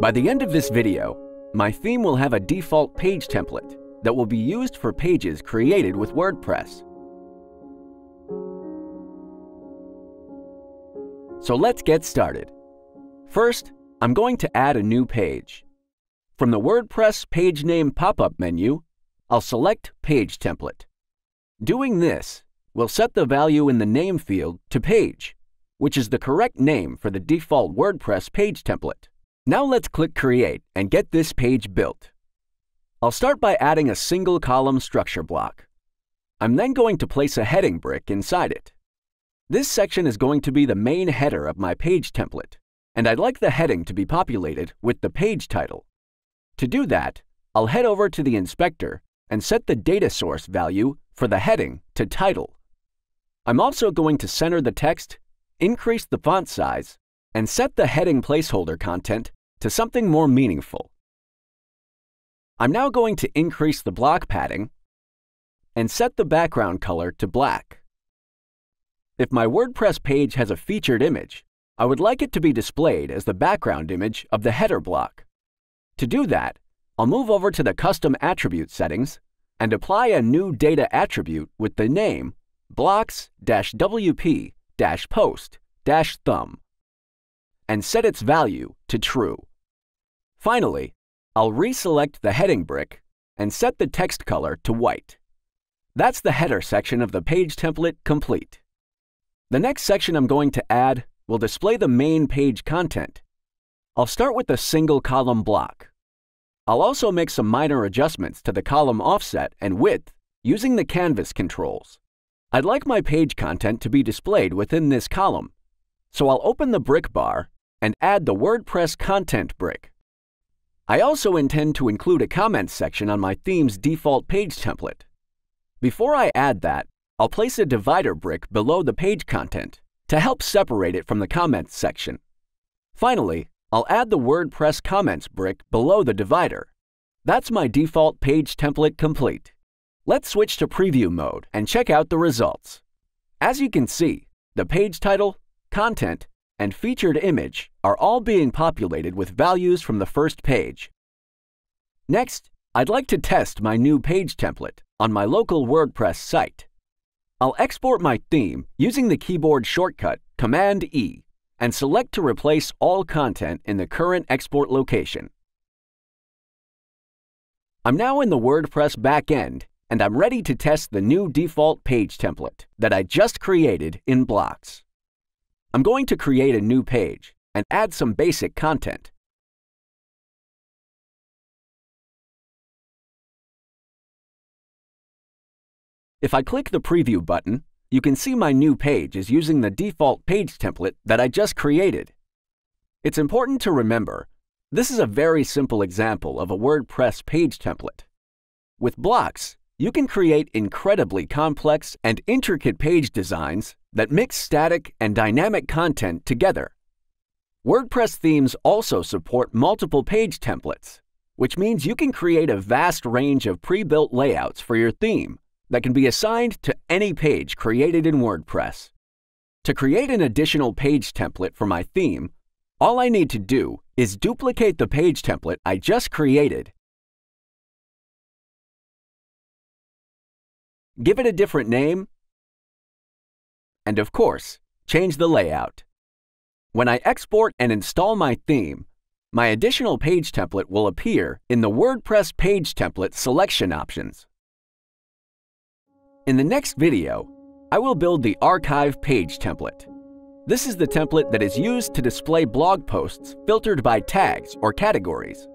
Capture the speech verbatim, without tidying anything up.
By the end of this video, my theme will have a default page template that will be used for pages created with WordPress. So let's get started. First, I'm going to add a new page. From the WordPress Page Name pop-up menu, I'll select Page Template. Doing this will set the value in the name field to Page, which is the correct name for the default WordPress page template. Now let's click Create and get this page built. I'll start by adding a single column structure block. I'm then going to place a heading brick inside it. This section is going to be the main header of my page template, and I'd like the heading to be populated with the page title. To do that, I'll head over to the inspector and set the data source value for the heading to title. I'm also going to center the text, increase the font size, and set the heading placeholder content to something more meaningful. I'm now going to increase the block padding and set the background color to black. If my WordPress page has a featured image, I would like it to be displayed as the background image of the header block. To do that, I'll move over to the custom attribute settings and apply a new data attribute with the name blocks dash w p dash post dash thumb and set its value to true. Finally, I'll reselect the heading brick and set the text color to white. That's the header section of the page template complete. The next section I'm going to add will display the main page content. I'll start with a single column block. I'll also make some minor adjustments to the column offset and width using the canvas controls. I'd like my page content to be displayed within this column, so I'll open the brick bar and add the WordPress content brick. I also intend to include a comment section on my theme's default page template. Before I add that, I'll place a divider brick below the page content to help separate it from the comments section. Finally, I'll add the WordPress comments brick below the divider. That's my default page template complete. Let's switch to preview mode and check out the results. As you can see, the page title, content, and featured image are all being populated with values from the first page. Next, I'd like to test my new page template on my local WordPress site. I'll export my theme using the keyboard shortcut command E and select to replace all content in the current export location. I'm now in the WordPress backend, and I'm ready to test the new default page template that I just created in Blocks. I'm going to create a new page and add some basic content. If I click the preview button, you can see my new page is using the default page template that I just created. It's important to remember, this is a very simple example of a WordPress page template. With Blocks, you can create incredibly complex and intricate page designs that mix static and dynamic content together. WordPress themes also support multiple page templates, which means you can create a vast range of pre-built layouts for your theme that can be assigned to any page created in WordPress. To create an additional page template for my theme, all I need to do is duplicate the page template I just created. Give it a different name, and of course, change the layout. When I export and install my theme, my additional page template will appear in the WordPress page template selection options. In the next video, I will build the archive page template. This is the template that is used to display blog posts filtered by tags or categories.